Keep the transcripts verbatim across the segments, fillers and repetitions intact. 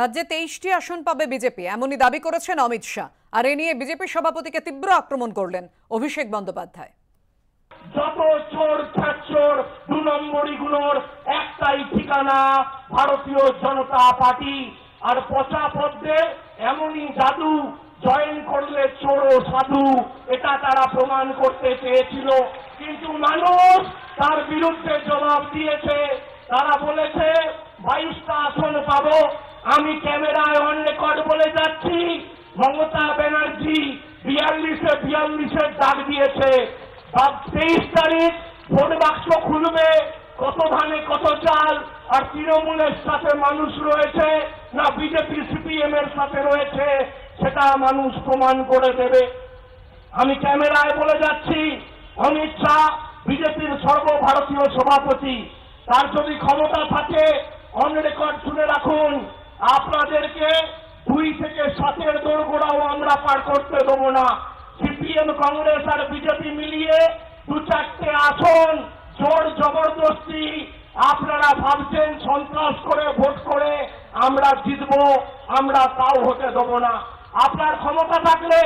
রাজ্যে তেইশটি আসন পাবে বিজেপি এমনই দাবি করেছেন অমিত শাহ আর এ নিয়ে বিজেপি সভাপতিকে তীব্র আক্রমণ করলেন অভিষেক বন্দ্যোপাধ্যায় যত চোর ছাচোর দুই নম্বরীগুলোর একটাই ঠিকানা ভারতীয় জনতা পার্টি আর পচা পদ্মে এমনই জাদু জয়েন করলে চোর ও সাধু এটা তারা প্রমাণ করতে চেয়েছিল কিন্তু মানুষ তার বিরুদ্ধে জবাব দিয়েছে তারা বলেছে বাইশটা আসন পাবো আমি ক্যামেরায় অন রেকর্ড বলে যাচ্ছি মমতা ব্যানার্জি বিয়াল্লিশে বিয়াল্লিশে ডাক দিয়েছে সব তেইশ তারিখ ভোট বাক্স খুলবে কত ধানে কত চাল আর তৃণমূলের সাথে মানুষ রয়েছে না বিজেপি সিপিএম এর সাথে রয়েছে সেটা মানুষ প্রমাণ করে দেবে আমি ক্যামেরায় বলে যাচ্ছি অমিত শাহ বিজেপির সর্বভারতীয় সভাপতি তার যদি ক্ষমতা থাকে অন রেকর্ড শুনে রাখুন আপনাদেরকে দুই থেকে সাতের দোরগোড়াও আমরা পার করতে দেবো না সিপিএম কংগ্রেস আর বিজেপি মিলিয়ে দু চারটে আসন জোর জবরদস্তি আপনারা ভাবছেন সন্ত্রাস করে ভোট করে আমরা জিতবো আমরা তাও হতে দেবো না আপনার ক্ষমতা থাকলে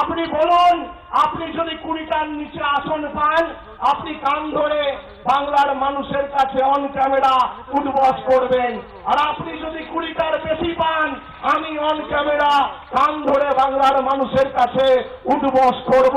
আপনি বলুন আপনি যদি কুড়িটার নিচে আসন পান আপনি কান ধরে বাংলার মানুষের কাছে অন ক্যামেরা উদ্বোস করবেন আর আপনি যদি কুড়িটার বেশি পান আমি অন ক্যামেরা কান ধরে বাংলার মানুষের কাছে উদ্বোস করব।